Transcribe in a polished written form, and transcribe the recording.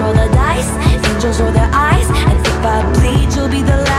Roll the dice, angels roll their eyes, and if I bleed, you'll be the last.